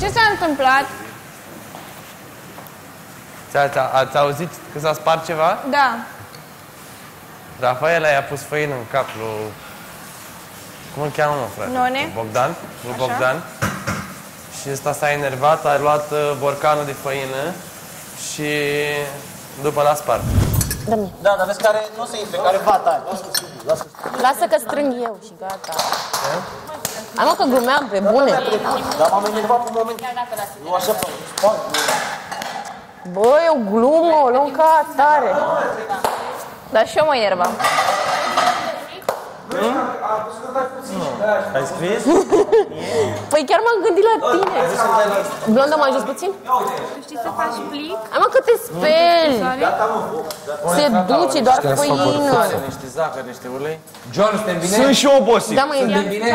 Ce s-a întâmplat? Ați auzit că s-a spart ceva? Da. Rafaela i-a pus făină în cap lui... Cum îl cheamă, mă, frate? None. Bogdan. Lui Bogdan. Și ăsta s-a enervat, a luat borcanul de făină și după l-a spart. Da, dar vezi care nu se intre, care vata. Lasă că strâng eu și gata. Am că glumeam pe bune. Dar m-am enervat pe un moment. Nu așa, spart. Bă, e o glumă, o luăm ca atare. Dar și eu mă enervam. Ai scris? Păi chiar m-am gândit la tine. Blondă, mai jos puțin? Tu știi să faci plic? Ai, mă, că te speli. Se duce doar făină. Niște zahăr, niște ulei. John, suntem bine? Sunt și obosit.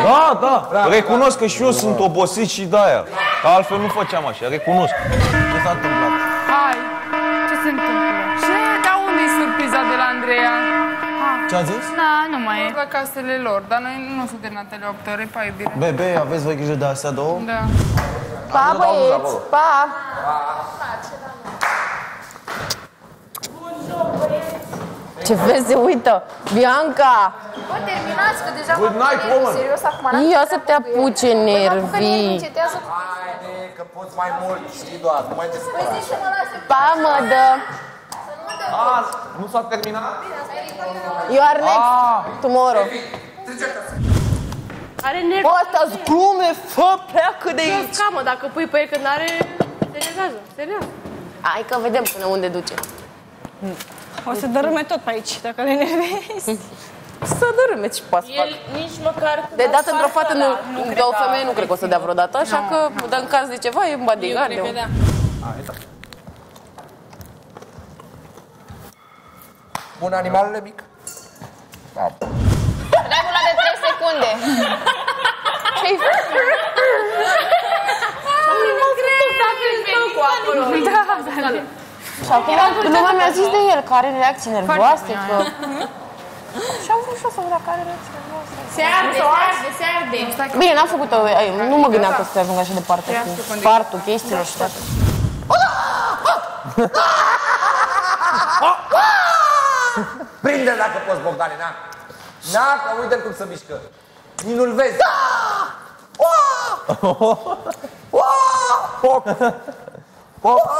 Da, da. Recunosc că și eu sunt obosit și de-aia. Că altfel nu făceam așa, recunosc. Ce s-a întâmplat? Hai, ce se întâmplă? Ce? Dar unde-i surpriza de la Andreea? Ce a zis? Da, nu mai e. La casele lor, dar noi nu suntem la tele 8 ore, pa, iubire. Bebe, aveți voi grijă de astea două? Da. Pa, băieți, pa! Ce vezi, se uită! Bianca! Bă, terminați, că deja mă pune serios acum. Ia să te apuce nervii. Haide, că poți mai mult, știi doar, nu mai te supărați. Pa, mă, dă! Ah, nu s-a terminat? You are next, tomorrow. Are nervi. Bă, asta-s glume, fă, pleacă de aici. Ia-ți camă, dacă pui pe el, că n-are... Se enervează, serios. Hai că vedem până unde duce. O să dărâme tot pe aici, dacă le enervezi. Să dărâme ce poate să fac. El nici măcar... De dată într-o fată, de o femeie, nu cred că o să dea vreodată, așa că, dar în caz de ceva, e bodyguard. Eu cred că da. Bun, animalele mic. Regula de 3 secunde. Ce-ai făcut? Nu cred, s-a prins cu acolo. Și acum lumea mi-a zis de el că are reacții nervoase. Și am vrut și eu să văd dacă are reacții nervoase. Se arde, se arde. Bine, n-am făcut-o, nu mă gândeam că să te ajung așa departe cu spartul, chestiilor și toate. Prinde-l dacă poți, Bogdane, na! Na, că uite-l cum se mișcă! Nici nu-l vezi! Poc! Poc!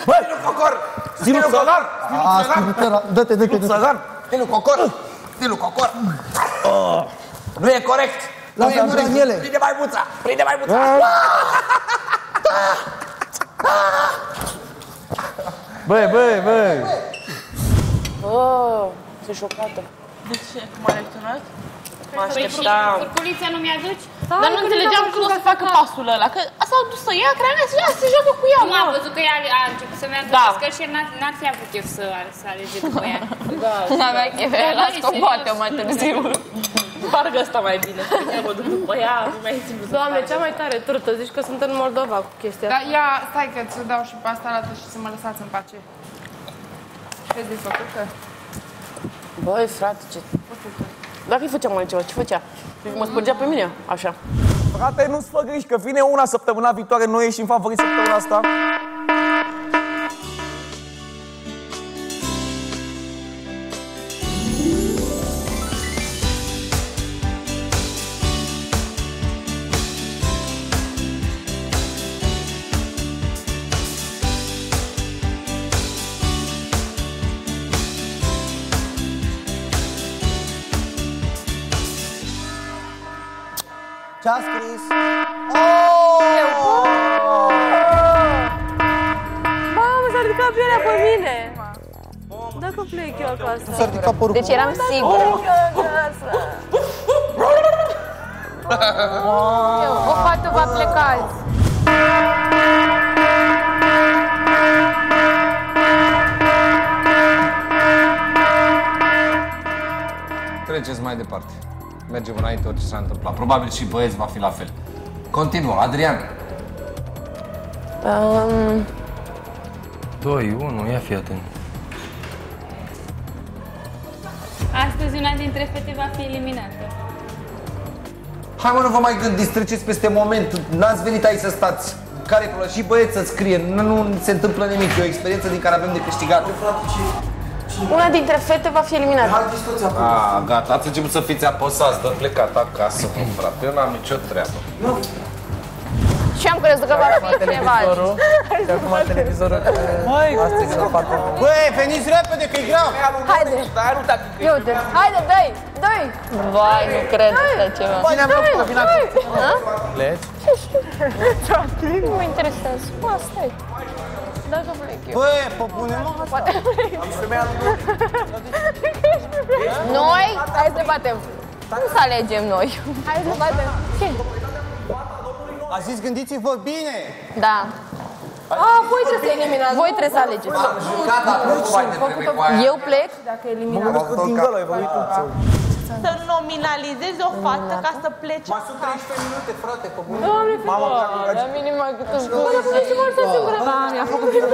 Stinu Cocor! Stinu Cocor! Stinu Cocor! Stinu Cocor! Stinu Cocor! Nu e corect! Nu e corect! Prinde maimuța! Prinde maimuța! Băi, băi, băi! Bă, sunt șocată. De ce? Cum ai reacționat? Mă așteptam. Curculița nu mi-aduci? Dar nu înțelegeam cum o să facă pasul ăla. Că s-au dus să ia, creangă și se joacă cu ea, mă! Am văzut că ea a început să meargă pe scări și n-ar fi avut chef să alege după ea. N-avea chef, ea las că poate mai târziu. Parcă asta mai bine. După ea, nu mai simțit. Doamne, cea mai tare turtă. Zici că sunt în Moldova cu chestia asta. Dar ia, stai că ți-o dau și pe asta alată și să mă lăsați în pace. Ce-ai desfăcută? Băi, frate, ce... Dacă îi făceam altceva, ce făcea? Mă spărgea pe mine, așa. Frate, nu-ți fă griji, că vine una săptămâna viitoare, noi ieșim favorit săptămâna asta. Ce-a scris? Mamă, s-a ridicat pielea pe mine! Dacă plec eu acasă. S-a ridicat părul. Deci eram sigură. O fată va pleca azi. Treceți mai departe. Mergem înainte, orice s-a întâmplat. Probabil și băieți va fi la fel. Continuă, Adrian. 2, 1, ia fi atent. Astăzi una dintre fete va fi eliminată. Hai mă, nu vă mai gândiți, treceți peste moment, n-ați venit aici să stați. Care și băieți să scrie, nu se întâmplă nimic, e o experiență din care avem de câștigat. Una dintre fete va fi eliminată. Ah, gata, ați început să fiți apăsați, dă plecat acasă, frate, eu n-am nicio treabă. Nu. Și am crezut că va fi televizorul. Și acum televizorul. Băi, veniți repede, că e grav. Haide. Haide, dă-i, dă-i. Vai, nu cred așa ceva. Pleci? Ce știu? Nu mă interesează. Mă, stai. Dacă plec eu. Băi, pe bune, mă, asta. Poate plec. Noi, hai să batem. Nu să alegem noi. Hai să batem. Ce? A zis, gândiți-vă bine! Da. Ah, voi trebuie să eliminați. Voi trebuie să alegeți. Eu plec dacă eliminați. Să nominalizezi o fată ca să plece. Mai sunt 13 minute, frate, pe bune. Doamne, frate, la mine mai cât îmi spune. Da, mi-a făcut bine.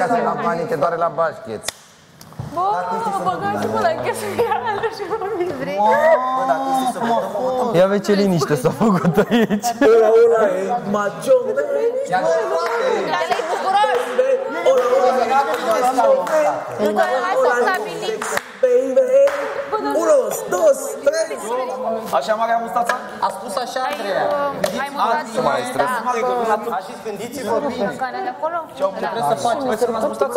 Ca să la banii, te doare la bașcheț. Bă, mă băgați cu ăla, că sunt iarăși și mă mizri. Ia vezi ce liniște s-a făcut aici. Ăla, ăla, e macion. Ăla, e bucuros. Ăla, hai să stabilim. Unos, dos, trei. Așa mare am mustața? A spus așa, Andreea. Ai mutat. A zis, gândiți-vă bine. Ce-au putere să faci? Păi să nu ați mustață?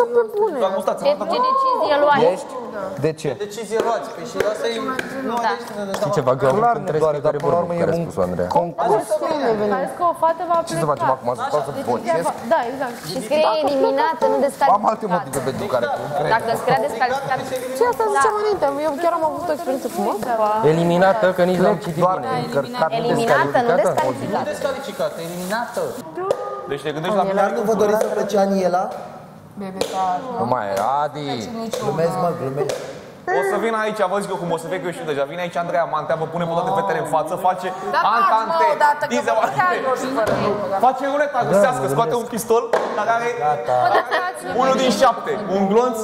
Doar mustață. Ce decizie luați? De ce? Ce decizie luați? Păi și lasă ei... Știi ceva grav? Clar ne doare, dar până la urmă e un concurs. Pare că o fată va pleca. Ce să facem acum? Să stau să bocesc? Da, exact. Și scrie eliminată, nu descalificată. Am alte motive pentru care tu crezi. Dacă scrie descalificată... Ce asta ziceam înainte? Eu chiar am avut o experiență frumoasă. Eliminată, că nici n-am citit bine. Eliminată, nu descalificată. Nu descalificată, eliminată. Deci te gândești la... Dar nu vă doriți să plece Aniela? Nu mai e, Adi. Glumezi, mă, glumezi. O să vin aici, vă zic eu cum o să fie, că eu știu deja. Vine aici Andreea, mantea, vă pune pe toate fetele în față, face antante, dizevante. Face ruleta rusească, scoate un pistol care are unul din 7, un glonț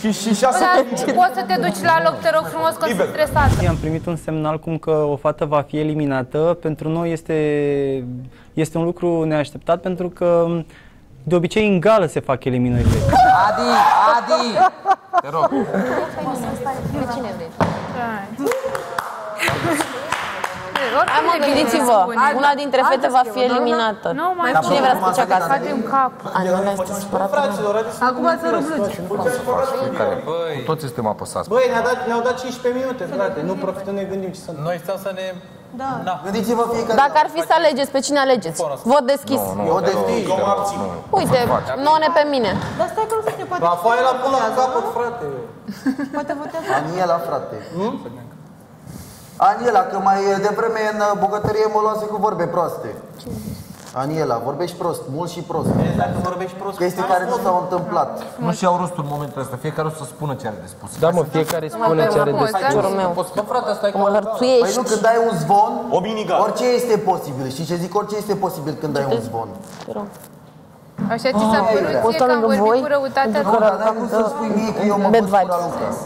și 6 pungi. Poți să te duci la loc, te rog frumos, că sunt stresată. Am primit un semnal cum că o fată va fi eliminată. Pentru noi este un lucru neașteptat, pentru că de obicei în gală se fac eliminările. Adi, Adi! Te rog. Pe cine vrei? Gândiți-vă, una dintre fete va fi eliminată. Cine vrea să plece acasă? Acum să răzluci. Toți suntem apăsați. Băi, ne-au dat 15 minute, frate. Nu profităm, ne gândim ce sunt. Noi stăm să ne... Da. Dacă ar fi să alegeți, pe cine alegeți? Vot deschis. Eu deschis. Uite, none pe mine. Dar stai că nu se poate... Rafaela până la capăt, frate. Poate votează. Aniela, frate. Aniela, că mai devreme în bucătărie mă luase cu vorbe proaste. Ce zici? Aniela, vorbești prost, mult și prost. Dacă vorbești prost, chestii care nu s-au întâmplat. Nu și-au rostul în momentul ăsta, fiecare o să spună ce are de spus. Da, mă, fiecare spune ce are de spus. Păi nu, când dai un zvon, orice este posibil. Știi ce zic? Orice este posibil când dai un zvon. Așa ți s-a părut ție că am vorbit cu răutatea? Nu, dar cum să-mi spui mie că eu mă pot spune la Luca?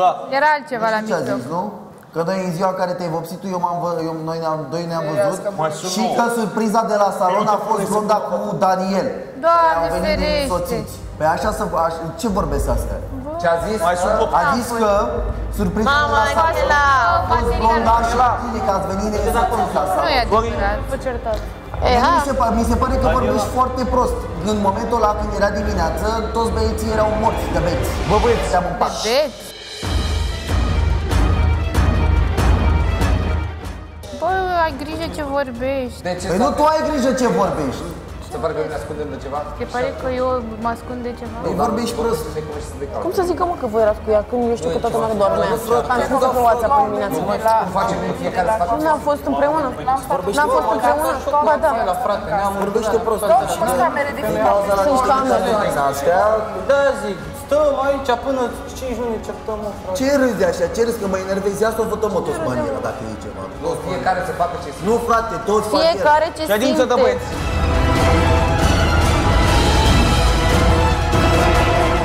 Da. Era altceva la mijloc. Că noi în ziua în care te-ai vopsit tu, noi ne-am văzut și că surpriza de la salon a fost ronda cu Daniel. Doamne ferește! Păi așa să... ce vorbesc astea? Ce a zis? A zis că surpriza de la salon a fost ronda și tine că ați venit exact cum s-a salon. Nu e adevărat, vă certați. Mi se pare că vorbești foarte prost. În momentul ăla când era dimineață, toți băieții erau morți de beți. Bă băieți, te-am împat. Bă, ai grijă ce vorbești. Păi nu tu ai grijă ce vorbești. Se pare că ne ascundem de ceva? Se pare că eu mă ascund de ceva? Păi vorbești prost. Cum să zică, mă, că voi erați cu ea, când eu știu că toată lumea dormea? Am spus că luați apă dimineața. N-am fost împreună. N-am fost împreună. Ba da. Vorbește prost. Sunt camere de filmat. Sunt camere. Da, zic. Stăm aici până 5 luni începtăm, mă, frate. Ce râzi așa? Ce râzi? Că mă enervezi? Asta o vătăm, mă, toți maniera, dacă e ceva. Fiecare se facă ce simte. Nu, frate, toți fac el. Fiecare ce simte. Ședință de băieți.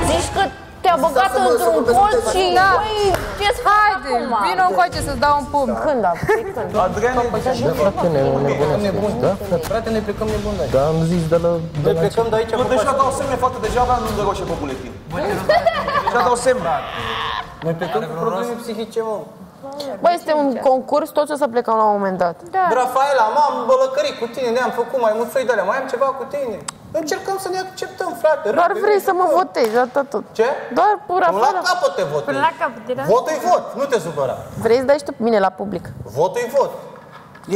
Zici că te a băgat într-un colț și voi ce-ți fac acum? Vino încoace să-ți dau un pumn. Când am? Adrian e nebun. Frate, ne plecăm nebun de aici. Dar am zis de la... Ne plecăm de aici. Deja dau semne, fată, deja aveam nu de roșie pe buletin. Deja dau semne. Ne plecăm cu probleme psihice, mă. Băi, este un concurs, toți o să plecăm la un moment dat. Da. Rafaela, m-am bălăcărit cu tine, ne-am făcut mai mult soi de alea, mai am ceva cu tine. Încercăm să ne acceptăm, frate. Doar vrei să mă votezi, atât tot. Ce? Doar pur Rafaela. Până la capăt te votezi. Până la capăt, da? Votul-i vot, nu te supăra. Vrei să dai și tu pe mine la public. Votul-i vot.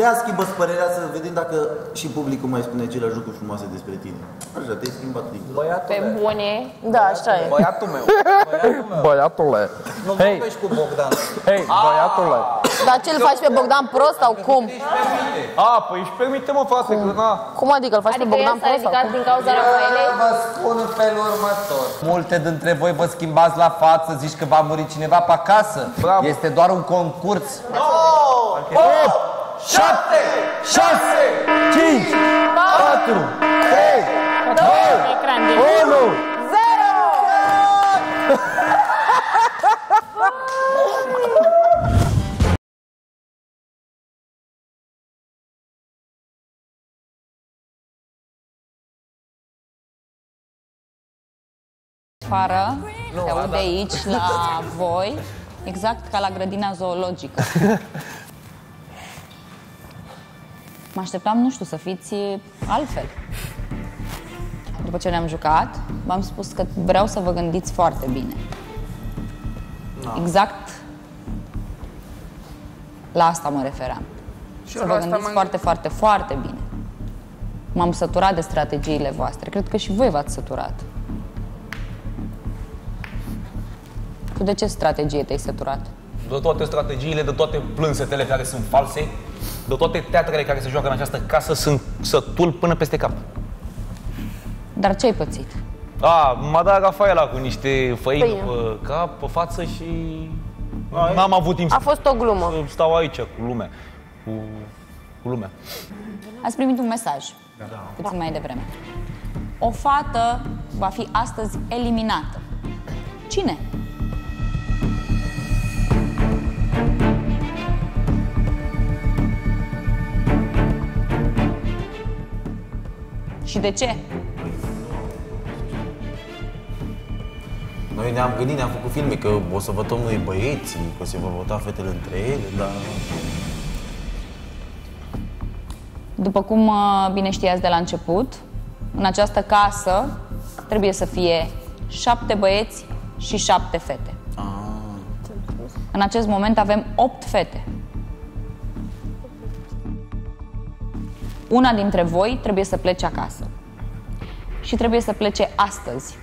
Ia schimbă-ți părerea să vedem dacă și publicul mai spune aceleași lucruri frumoase despre tine. Așa, te-ai schimbat. Băiatule. Pe bune. Da, așa e. Băiatul meu. Băiatule. Nu vorbești cu Bogdan. Hei, băiatule. Dar ce-l faci pe Bogdan prost sau cum? A, păi își permite, mă, frate, că na. Cum adică îl faci pe Bogdan prost sau cum? Din cauza Rafaelei? Vă spun în felul următor. Multe dintre voi vă schimbați la față, zici că va muri cineva pe acasă. Este doar un concurs. 7, 6, 5, 4, 3, 2, 1, 0! Fară, se aude aici la voi, exact ca la grădina zoologică. Mă așteptam, nu știu, să fiți altfel. După ce ne-am jucat, v-am spus că vreau să vă gândiți foarte bine. No. Exact la asta mă referam. Și să vă gândiți foarte, foarte, foarte bine. M-am săturat de strategiile voastre. Cred că și voi v-ați săturat. Tu de ce strategie te-ai săturat? De toate strategiile, de toate plânsetele care sunt false, de toate teatrele care se joacă în această casă, sunt sătul până peste cap. Dar ce-ai pățit? A, m-a dat Rafaela cu niște făini pe cap, pe față și... N-am avut timp. A fost o glumă. Stau aici cu lumea. Cu lumea. Ați primit un mesaj. Da. Puțin mai devreme. O fată va fi astăzi eliminată. Cine? Și de ce? Noi ne-am gândit, ne-am făcut filme că o să votăm noi băieții, că o să vă vota fetele între ele, dar... După cum bine știați de la început, în această casă trebuie să fie 7 băieți și 7 fete. Ah. În acest moment avem 8 fete. Una dintre voi trebuie să plece acasă. Și trebuie să plece astăzi.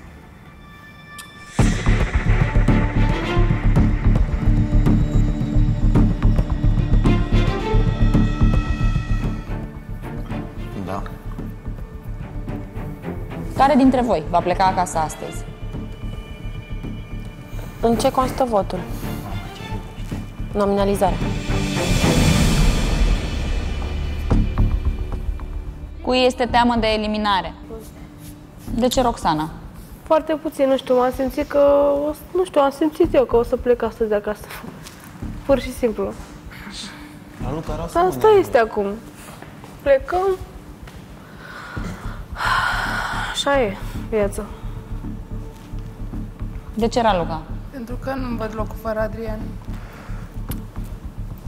Da. Care dintre voi va pleca acasă astăzi? În ce constă votul? Nominalizare. Cui este teamă de eliminare? De ce Roxana? Foarte puțin, nu știu, m-am simțit că... Nu știu, am simțit eu că o să plec astăzi de acasă. Pur și simplu. Dar asta este acum. Plecăm... Așa e viața. De ce, Raluca? Pentru că nu-mi văd locul fără Adrian.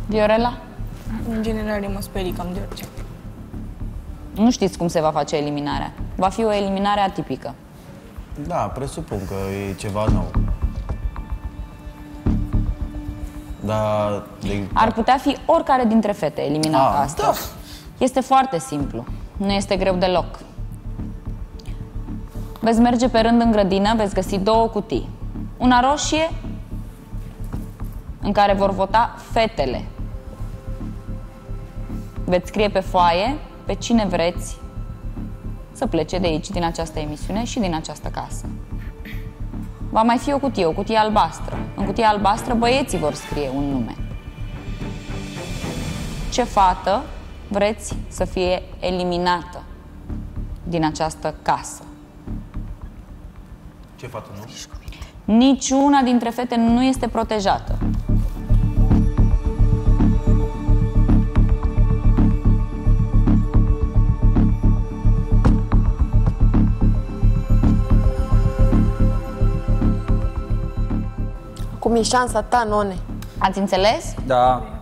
Diorela? În general, mă sperii cam de orice. Nu știți cum se va face eliminarea. Va fi o eliminare atipică. Da, presupun că e ceva nou. Dar... Ar putea fi oricare dintre fete eliminată astăzi. Da. Este foarte simplu. Nu este greu deloc. Veți merge pe rând în grădină, veți găsi 2 cutii. Una roșie, în care vor vota fetele. Veți scrie pe foaie pe cine vreți să plece de aici, din această emisiune și din această casă. Va mai fi o cutie albastră. În cutia albastră băieții vor scrie un nume. Ce fată vreți să fie eliminată din această casă? Ce fată nu? Niciuna dintre fete nu este protejată. Acum e șansa ta, none. Ați înțeles? Da.